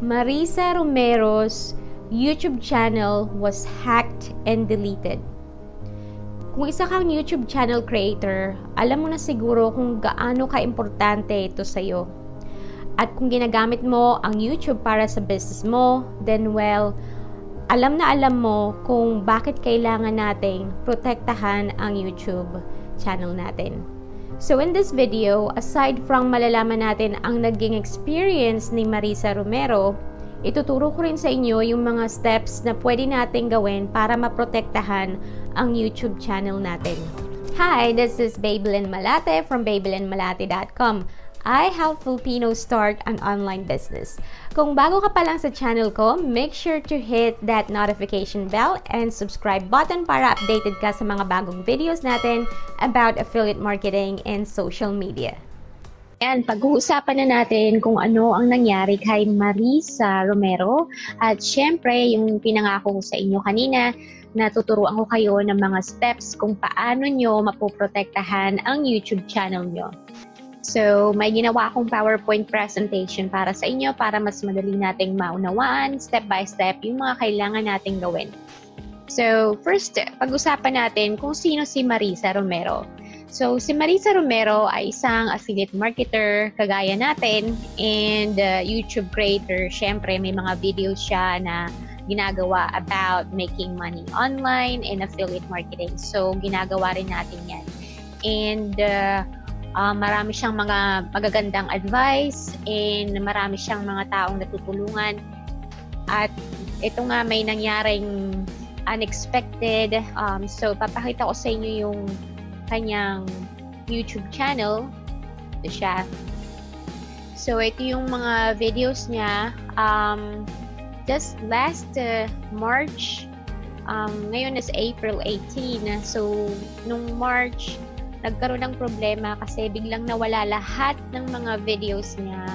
Marissa Romero's YouTube channel was hacked and deleted. Kung isa kang YouTube channel creator, alam mo na siguro kung gaano ka-importante ito sa'yo. At kung ginagamit mo ang YouTube para sa business mo, then well, alam na alam mo kung bakit kailangan nating protektahan ang YouTube channel natin. So in this video, aside from malalaman natin ang naging experience ni Marissa Romero, ituturo ko rin sa inyo yung mga steps na pwede nating gawin para maprotektahan ang YouTube channel natin. Hi, this is Babelyn Malate from babelandmalate.com. I help Filipinos start an online business. Kung bago ka pa lang sa channel ko, make sure to hit that notification bell and subscribe button para updated ka sa mga bagong videos natin about affiliate marketing and social media. Ayan, pag-uusapan na natin kung ano ang nangyari kay Marissa Romero. At syempre, yung pinangako ko sa inyo kanina, natuturuan ko kayo ng mga steps kung paano nyo mapoprotektahan ang YouTube channel nyo. So, may ginawa akong PowerPoint presentation para sa inyo para mas madali nating maunawaan step by step yung mga kailangan nating gawin. So, first, pag-usapan natin kung sino si Marissa Romero. So, si Marissa Romero ay isang affiliate marketer kagaya natin and YouTube creator. Siyempre, may mga videos siya na ginagawa about making money online and affiliate marketing. So, ginagawa rin natin yan. And marami siyang mga magagandang advice and marami siyang mga taong natutulungan. At ito nga, may nangyaring unexpected. So, papakita ko sa inyo yung kanyang YouTube channel. Ito siya. So, ito yung mga videos niya. Just last March, ngayon is April 18. So, nung March, nagkaroon ng problema kasi biglang nawala lahat ng mga videos niya.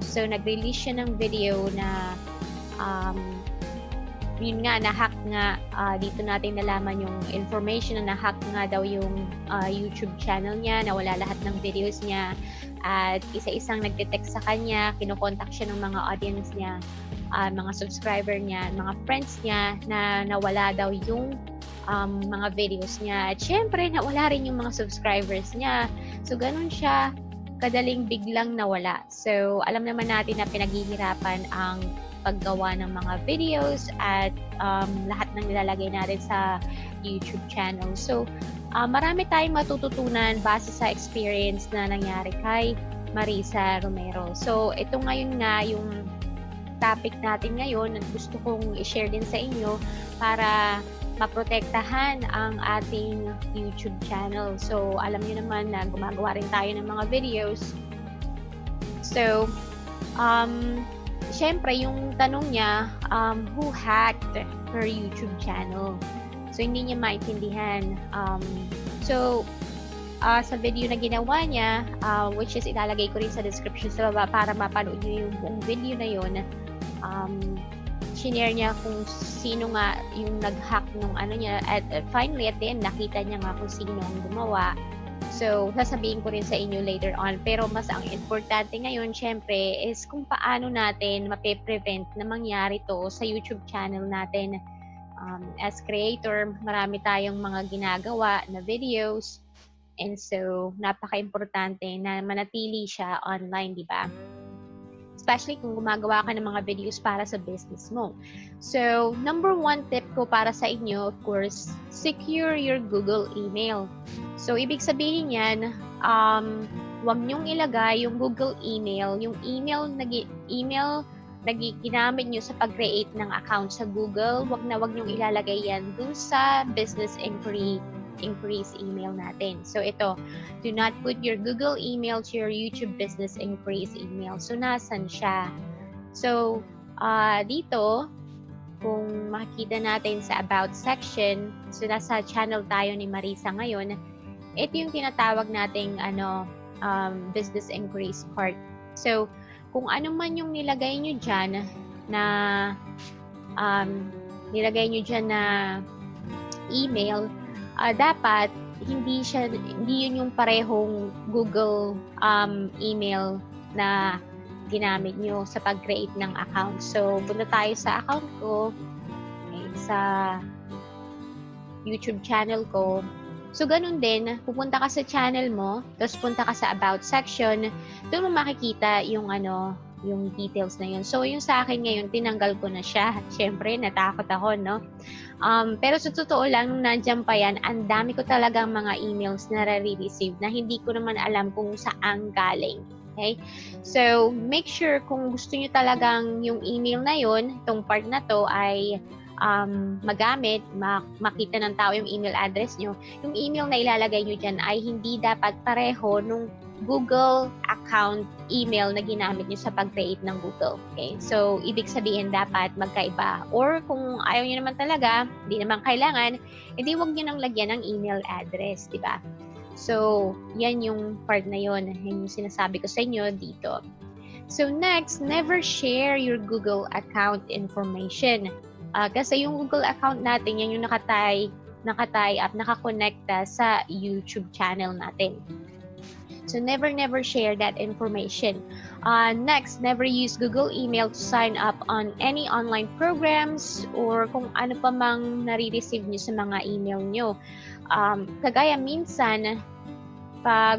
So, nag-release siya ng video na yun nga, na-hack nga, dito natin nalaman yung information na na-hack nga daw yung YouTube channel niya, nawala lahat ng videos niya, at isa-isang nagte-text sa kanya, kinokontak siya ng mga audience niya, mga subscriber niya, mga friends niya, na nawala daw yung mga videos niya. At syempre, nawala rin yung mga subscribers niya. So, ganun siya, kadaling biglang nawala. So, alam naman natin na pinaghihirapan ang paggawa ng mga videos at lahat ng nilalagay natin sa YouTube channel. So, marami tayong matututunan base sa experience na nangyari kay Marissa Romero. So, ito ngayon nga yung topic natin ngayon at gusto kong i-share din sa inyo para maprotektahan ang ating YouTube channel. So, alam niyo naman na gumagawa rin tayo ng mga videos. So, siyempre, yung tanong niya, who hacked her YouTube channel? So, hindi niya maintindihan. Sa video na ginawa niya, which is ilalagay ko rin sa description sa baba para mapanood niyo yung buong video na yun. Shinare niya kung sino nga yung nag-hack nung ano niya. At finally, at the end, nakita niya nga kung sino ang gumawa. So, sasabihin ko rin sa inyo later on. Pero mas ang importante ngayon, syempre, is kung paano natin mape-prevent na mangyari to sa YouTube channel natin. As creator, marami tayong mga ginagawa na videos. And so, napaka-importante na manatili siya online, di ba? Especially kung gumagawa ka ng mga videos para sa business mo. So, number 1 tip ko para sa inyo, of course, secure your Google email. So, ibig sabihin yan, huwag nyong ilagay yung Google email, yung email na ginamit nyo sa pag-create ng account sa Google, huwag nyong ilalagay yan dun sa business inquiries email natin. So, ito, do not put your Google email to your YouTube business inquiries email. So, nasan siya? So, dito, kung makikita natin sa About section, so, nasa channel tayo ni Marissa ngayon, ito yung tinatawag nating business inquiries part. So, kung ano man yung nilagay nyo dyan na email, dapat hindi yun yung parehong Google email na ginamit nyo sa pag-create ng account. So, punta tayo sa account ko, sa YouTube channel ko. So, ganun din, pupunta ka sa channel mo, tapos punta ka sa About section, doon mo makikita yung ano, yung details na yun. So, yung sa akin ngayon, tinanggal ko na siya. Siyempre, natakot ako, no? Pero sa totoo lang, nung nandiyan pa yan, ang dami ko talagang mga emails na re-receive na hindi ko naman alam kung saan galing. Okay? So, make sure kung gusto nyo talagang yung email na yun, itong part na to ay magamit, makita ng tao yung email address nyo, yung email na ilalagay nyo dyan ay hindi dapat pareho nung Google account email na ginamit nyo sa pag-create ng Google. Okay? So, ibig sabihin dapat magkaiba. Or kung ayaw nyo naman talaga, hindi naman kailangan, edi wag nyo nang lagyan ng email address, di ba? So, yan yung part na yun. Yan yung sinasabi ko sa inyo dito. So, next, never share your Google account information. Kasi yung Google account natin, yan yung nakatay at nakakonekta sa YouTube channel natin. So, never share that information. Next, never use Google email to sign up on any online programs or kung ano pa mang nare-receive nyo sa mga email nyo. Kagaya minsan, pag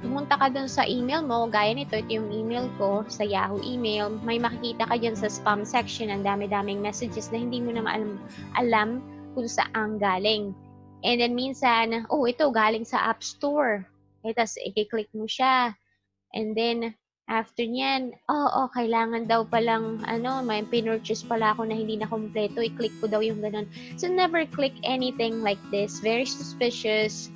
pumunta ka dun sa email mo, gaya nito, ito yung email ko sa Yahoo email, may makikita ka dyan sa spam section, ang dami-daming messages na hindi mo na alam kung saan galing. And then minsan, oh, ito galing sa App Store. Eh, tapos i-click mo siya. And then, after nyan, oh, kailangan daw palang, ano, may pinurchase pala ako na hindi na kompleto, i-click ko daw yung ganun. So, never click anything like this. Very suspicious.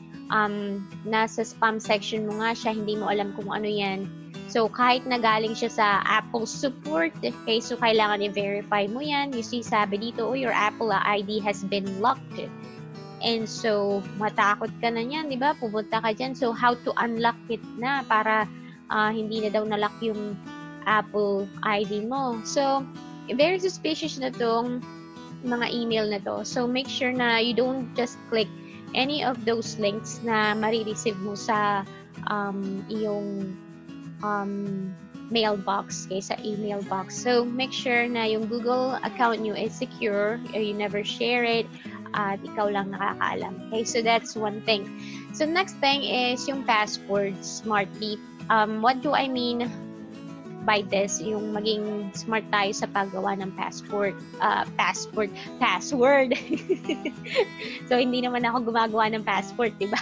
Nasa spam section mo nga siya, hindi mo alam kung ano yan. So, kahit nagaling siya sa Apple support, okay, so kailangan i-verify mo yan. You see, sabi dito, oh, your Apple ID has been locked. And so, matakot ka na yan, di ba? Pumunta ka dyan. So, how to unlock it na para hindi na daw nalock yung Apple ID mo. So, very suspicious na tong mga email na to. So, make sure na you don't just click any of those links na marireceive mo sa iyong mailbox, okay, sa email box. So, make sure na yung Google account nyo is secure, you never share it, at ikaw lang nakakaalam. Okay, so that's one thing. So, next thing is yung password smartly. What do I mean by this? Yung maging smart tayo sa paggawa ng password. So, hindi naman ako gumagawa ng passport, diba?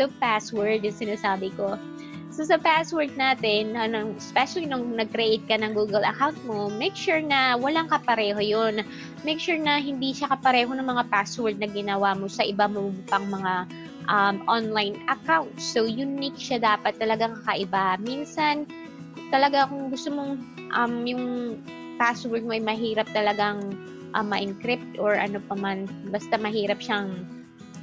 So, password yung sinasabi ko. So, sa password natin, especially nung nag-create ka ng Google account mo, make sure na walang kapareho yun. Make sure na hindi siya kapareho ng mga password na ginawa mo sa iba mo pang mga online accounts. So, unique siya, dapat talagang kakaiba. Minsan, talaga kung gusto mong yung password mo ay mahirap talagang ma-encrypt or ano pa man, basta mahirap siyang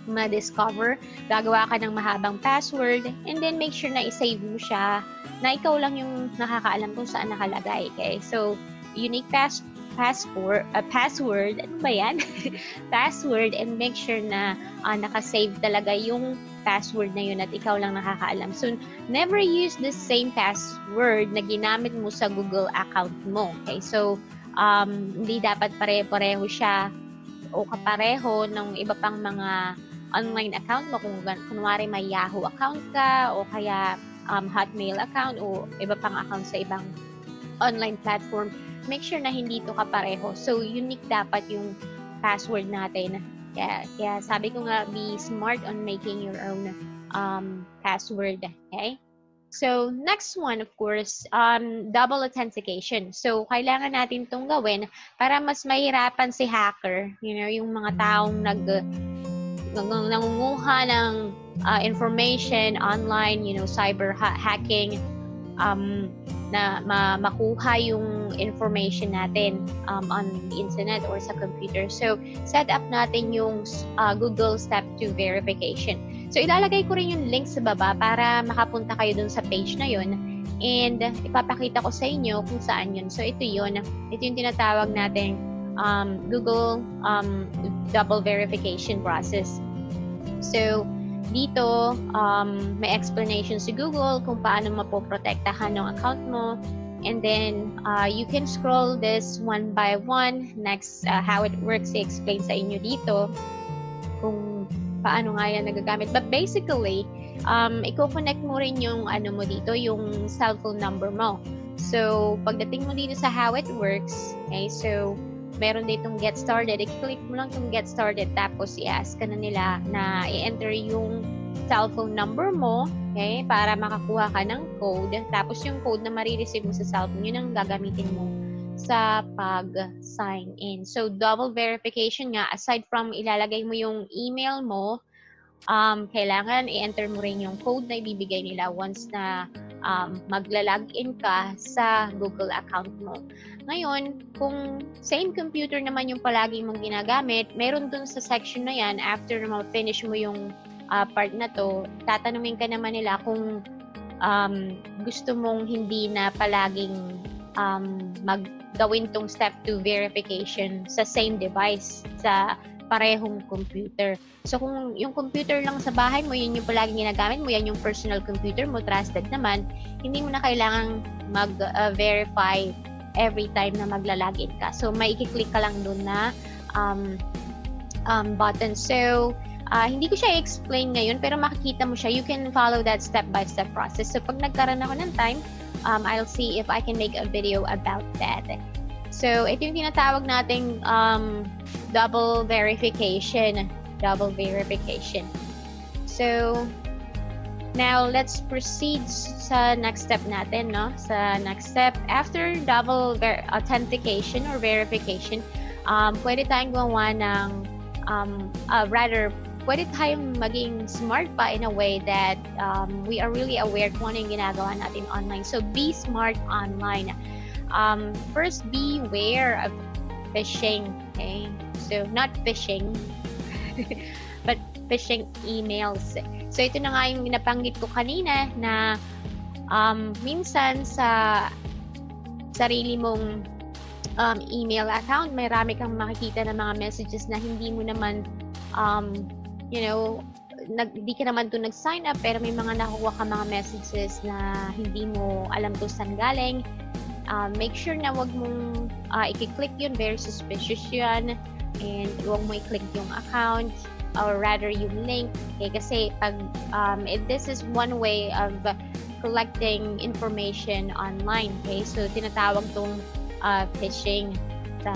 ma-discover, gagawa ka ng mahabang password and then make sure na i-save mo siya na ikaw lang yung nakakaalam kung saan nakalagay. Okay? So, unique password, ano ba yan? Password, and make sure na nakasave talaga yung password na yun at ikaw lang nakakaalam. So, never use the same password na ginamit mo sa Google account mo. Okay? So, hindi dapat pare-pareho siya o kapareho ng iba pang mga online account mo. Kung kunwari may Yahoo account ka o kaya Hotmail account o iba pang account sa ibang online platform, make sure na hindi ito kapareho. So, unique dapat yung password natin. Kaya sabi ko nga, be smart on making your own password. Okay? So, next one, of course, double authentication. So, kailangan natin itong gawin para mas mahirapan si hacker. You know, yung mga taong nangunguha ng information online, you know, cyber hacking, na makuha yung information natin on the internet or sa computer. So, set up natin yung Google Step 2 verification. So, ilalagay ko rin yung link sa baba para makapunta kayo dun sa page na yun. And, ipapakita ko sa inyo kung saan yun. So, ito yun. Ito yung tinatawag natin Google double verification process. So, Dito, may explanations sa Google kung paano mapoprotektahan ng account mo. And then, you can scroll this one by one. Next, how it works, i-explain sa inyo dito kung paano nga yan nagagamit. But basically, i-connect mo rin yung ano mo dito, yung cellphone number mo. So, pagdating mo dito sa how it works, okay, so, meron ditong get started. I-click mo lang yung get started, tapos i-ask ka na nila na i-enter yung cellphone number mo, okay, para makakuha ka ng code. Tapos yung code na marireceive mo sa cellphone, yun ang gagamitin mo sa pag-sign in. So, double verification nga, aside from ilalagay mo yung email mo, kailangan i-enter mo rin yung code na ibibigay nila once na magla-login ka sa Google account mo. Ngayon, kung same computer naman yung palagi mong ginagamit, meron dun sa section na yan, after ma-finish mo yung part na to, tatanungin ka naman nila kung gusto mong hindi na palaging maggawin tong step 2 verification sa same device, sa parehong computer. So, kung yung computer lang sa bahay mo, yun yung palagi ginagamit mo, yan yung personal computer mo, trusted naman, hindi mo na kailangang mag-verify every time na magla-login ka. So, may i-click ka lang doon na button. So, hindi ko siya i-explain ngayon, pero makikita mo siya. You can follow that step-by-step process. So, pag nagkaroon ako ng time, I'll see if I can make a video about that. So, ito yung tinatawag nating double verification. Double verification. So, now let's proceed sa next step natin, no? Sa next step, after double authentication or verification, pwede tayong gawa ng, rather, pwede tayong maging smart pa in a way that we are really aware kung ano yung ginagawa natin online. So, be smart online. First, beware of phishing, okay? So, not phishing, but phishing emails. So, ito na nga yung napanggit ko kanina na minsan sa sarili mong email account, may rami kang makikita ng mga messages na hindi mo naman, you know, hindi ka naman doon nag-sign up, pero may mga nakuha ka mga messages na hindi mo alam to saan galing. Make sure na wag mong i-click yun, very suspicious yun, and wag mo i-click yung account or rather yung link, okay? Kasi pag, this is one way of collecting information online, okay? So, tinatawag tong phishing sa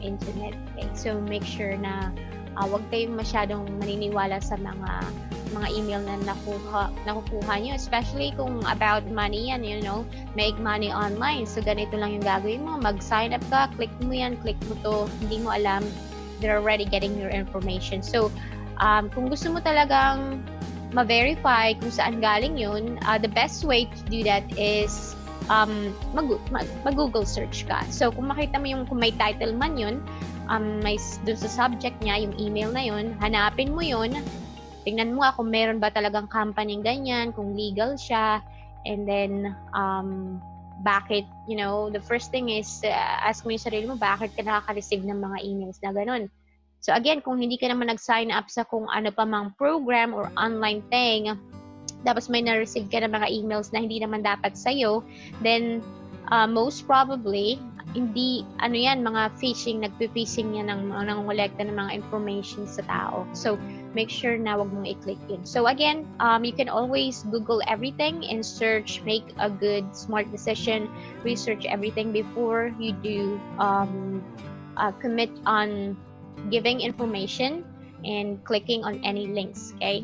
internet, okay? So, make sure na wag kayong masyadong maniniwala sa mga email na nakukuha nyo, especially kung about money yan, you know, make money online. So, ganito lang yung gagawin mo. Mag-sign up ka, click mo yan, click mo to, hindi mo alam, they're already getting your information. So, kung gusto mo talagang ma-verify kung saan galing yun, the best way to do that is mag-Google search ka. So, kung makita mo yung, kung may title man yun, may dun sa subject niya, yung email na yun, hanapin mo yun, tingnan mo kung meron ba talagang company ganyan, kung legal siya, and then, bakit, you know, the first thing is, ask mo yung sarili mo, bakit ka nakaka-receive ng mga emails na ganun. So, again, kung hindi ka naman nag-sign up sa kung ano pa mang program or online thing, tapos may na-receive ka ng mga emails na hindi naman dapat sa'yo, then, most probably, hindi, ano yan, mga phishing, nagpipishing yan ng nangolekta ng mga information sa tao. So, make sure na wag mong i-click yun. So again, you can always Google everything and search, make a good, smart decision, research everything before you do commit on giving information and clicking on any links, okay?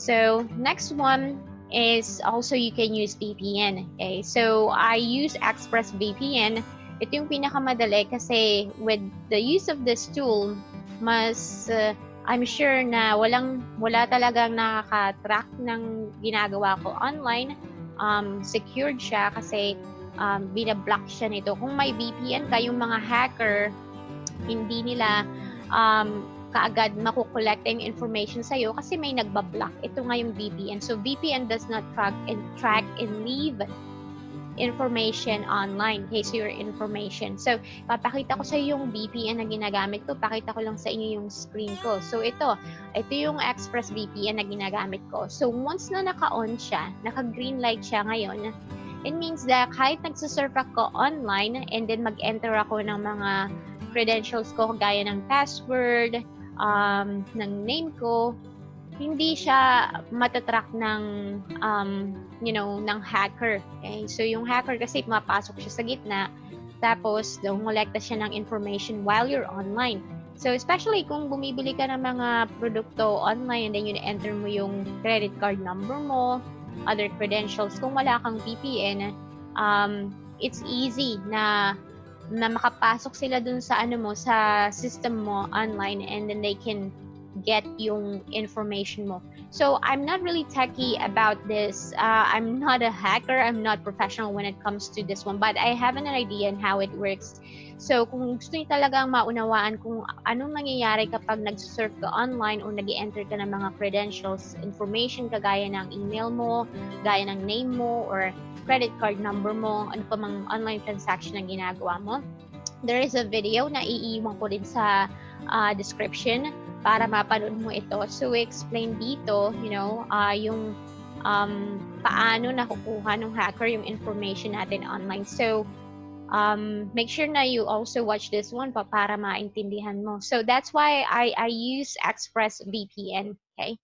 So next one is also you can use VPN, okay? So I use ExpressVPN. Ito yung pinakamadali kasi with the use of this tool, mas... I'm sure na wala talagang nakaka-track ng ginagawa ko online. Secured siya kasi binablock siya nito. Kung may VPN ka, yung mga hacker, hindi nila kaagad makukolekta yung information sa'yo kasi may nagbablock. Ito nga yung VPN. So, VPN does not track and leave information online, okay? So your information. So, papakita ko sa iyo yung VPN na ginagamit ko. Pakita ko lang sa inyo yung screen ko. So, ito yung ExpressVPN na ginagamit ko. So, once na naka-on siya, naka-green light siya ngayon, it means that kahit nagsusurf ako online and then mag-enter ako ng mga credentials ko gaya ng password, ng name ko, hindi siya matatrack ng, ng hacker. Okay? So, yung hacker kasi mapasok siya sa gitna, tapos dumulekta siya ng information while you're online. So, especially kung bumibili ka ng mga produkto online and then you enter mo yung credit card number mo, other credentials, kung wala kang VPN, it's easy na makapasok sila dun sa ano mo, sa system mo online, and then they can get yung information mo. So I'm not really techie about this. I'm not a hacker. I'm not professional when it comes to this one, but I have an idea on how it works. So kung gusto niyo talagang maunawaan kung anong nangyayari kapag nag-surf ka online o nag-enter ka ng mga credentials, information kagaya ng email mo, gaya ng name mo, or credit card number mo, ano pa mang online transaction ang ginagawa mo, there is a video na iiwan ko din sa description para mapanood mo ito. So, explain dito, yung paano nakukuha ng hacker yung information natin online. So, make sure na you also watch this one pa para maintindihan mo. So, that's why I use ExpressVPN, okay?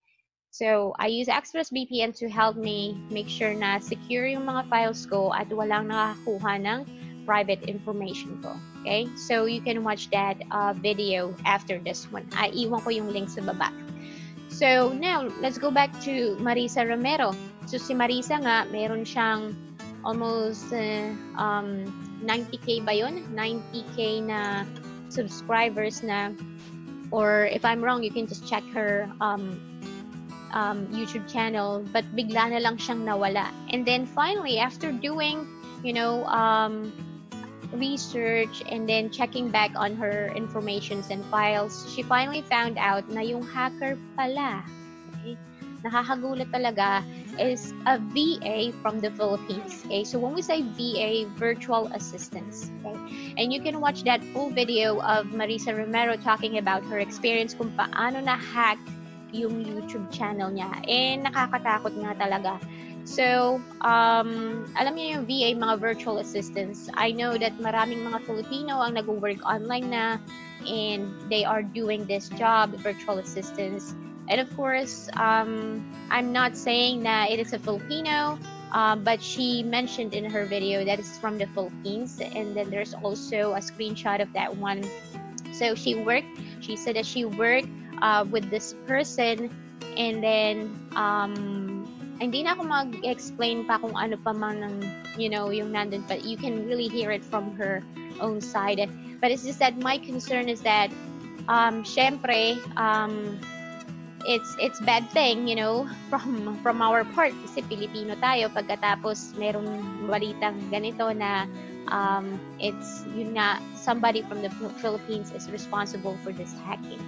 So, I use ExpressVPN to help me make sure na secure yung mga files ko at walang nakakuha ng private information ko. Okay? So, you can watch that video after this one. Iiwan ko yung link sa baba. So, now, let's go back to Marissa Romero. So, si Marissa nga, meron siyang almost 90K ba yun? 90K na subscribers na, or if I'm wrong, you can just check her YouTube channel, but bigla na lang siyang nawala. And then finally, after doing, research and then checking back on her informations and files, she finally found out na yung hacker pala, okay, nakakagulat talaga, is a VA from the Philippines. Okay, so when we say VA, virtual assistants, okay, and you can watch that full video of Marissa Romero talking about her experience kung paano na-hack yung YouTube channel niya. Eh, nakakatakot nga talaga. So, alam niyo yung VA, mga virtual assistants. I know that maraming mga Filipino ang nag-work online na, and they are doing this job, virtual assistants. And of course, I'm not saying that it is a Filipino, but she mentioned in her video that it's from the Philippines, and then there's also a screenshot of that one. So, she said that she worked with this person, and then hindi na ako mag-explain pa kung ano pa man ng, yung nandun, but you can really hear it from her own side. But it's just that my concern is that syempre it's bad thing, from our part kasi Pilipino tayo, pagkatapos merong balitang ganito na it's somebody from the Philippines is responsible for this hacking.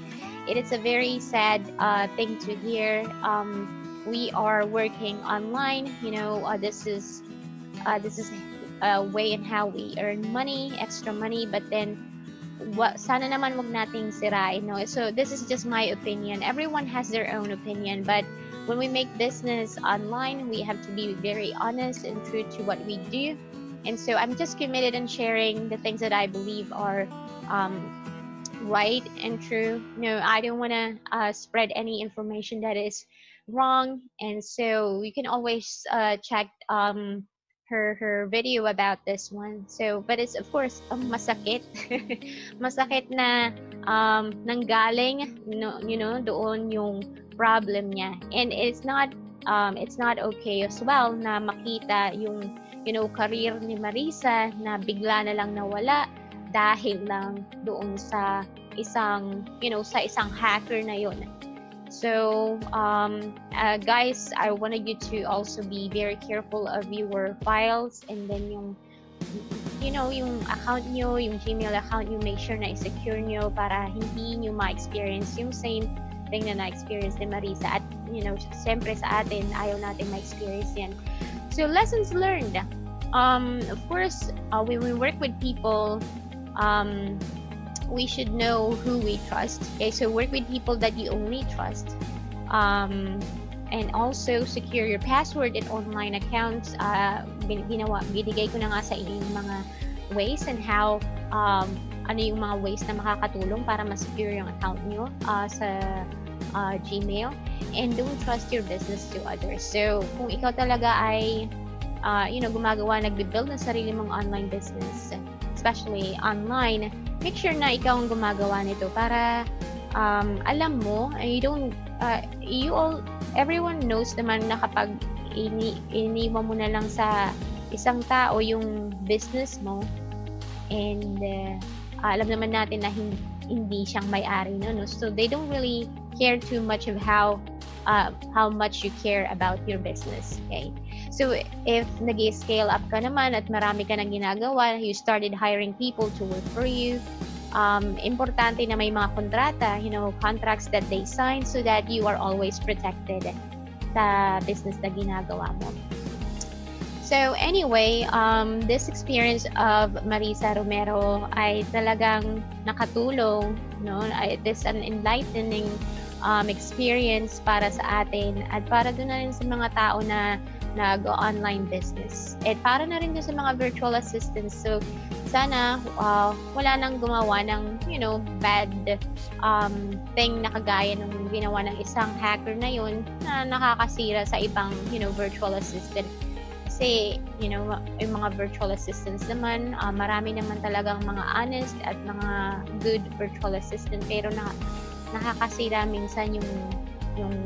It is a very sad thing to hear. We are working online. This is a way in how we earn money, extra money. But then, sana naman wag nating sirain, no? So this is just my opinion. Everyone has their own opinion, but when we make business online, we have to be very honest and true to what we do. And so I'm just committed in sharing the things that I believe are right and true. No, I don't want to spread any information that is wrong. And so you can always check her video about this one. So, but it's of course masakit, masakit na nanggaling, doon yung problem niya. And it's not okay as well na makita yung career ni Marissa na bigla na lang nawala dahil lang doon sa isang, sa isang hacker na yun. So, guys, I wanted you to also be very careful of your files, and then yung, yung account nyo, yung Gmail account nyo, make sure na i-secure nyo para hindi nyo ma-experience yung same thing na na-experience ni Marissa. At, siyempre sa atin, ayaw natin ma-experience yan. So, lessons learned. Of course, when we work with people, we should know who we trust. Okay, so work with people that you only trust, and also secure your password and online accounts. Binigay ko na nga sa inyo yung mga ways and how, ano yung mga ways na makakatulong para ma-secure yung account nyo sa Gmail. And don't trust your business to others. So kung ikaw talaga ay you know, nagbe-build ng sarili mong online business, especially online, make sure na ikaw ang gumagawa nito para alam mo, you don't, everyone knows naman na kapag iniwan mo na lang sa isang tao yung business mo, and alam naman natin na hindi siyang may-ari nun, no? So they don't really care too much of how much you care about your business, okay? So if nag-scale up ka naman at marami ka nang ginagawa, you started hiring people to work for you, importante na may mga kontrata, you know, contracts that they sign so that you are always protected sa business na ginagawa mo. So anyway, this experience of Marissa Romero ay talagang nakatulong, no? It's an enlightening experience para sa atin at para doon na rin sa mga tao na nag-online business. At para na rin sa mga virtual assistants. So, sana wala nang gumawa ng, you know, bad thing na kagaya ng ginawa ng isang hacker na yun na nakakasira sa ibang, you know, virtual assistant. Kasi, you know, yung mga virtual assistants naman, marami naman talagang mga honest at mga good virtual assistant. Pero nakakasira minsan yung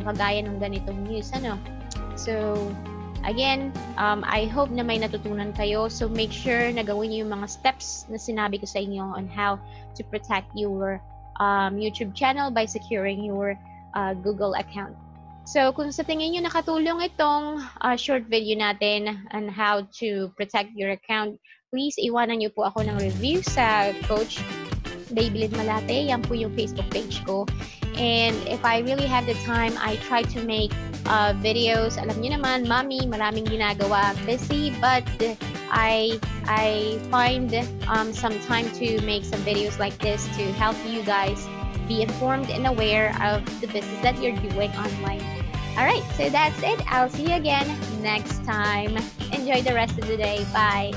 kagaya ng ganitong news, ano. So, again, I hope na may natutunan kayo. So make sure na gawin niyo yung mga steps na sinabi ko sa inyo on how to protect your YouTube channel by securing your Google account. So kung sa tingin niyo nakatulong itong short video natin on how to protect your account, please iwanan niyo po ako ng review sa Coach Babelyn Malate. Yan po yung Facebook page ko. And if I really have the time, I try to make videos. Alam niyo naman, mommy, maraming ginagawa, busy, but I find some time to make some videos like this to help you guys be informed and aware of the business that you're doing online. All right, so that's it. I'll see you again next time. Enjoy the rest of the day. Bye.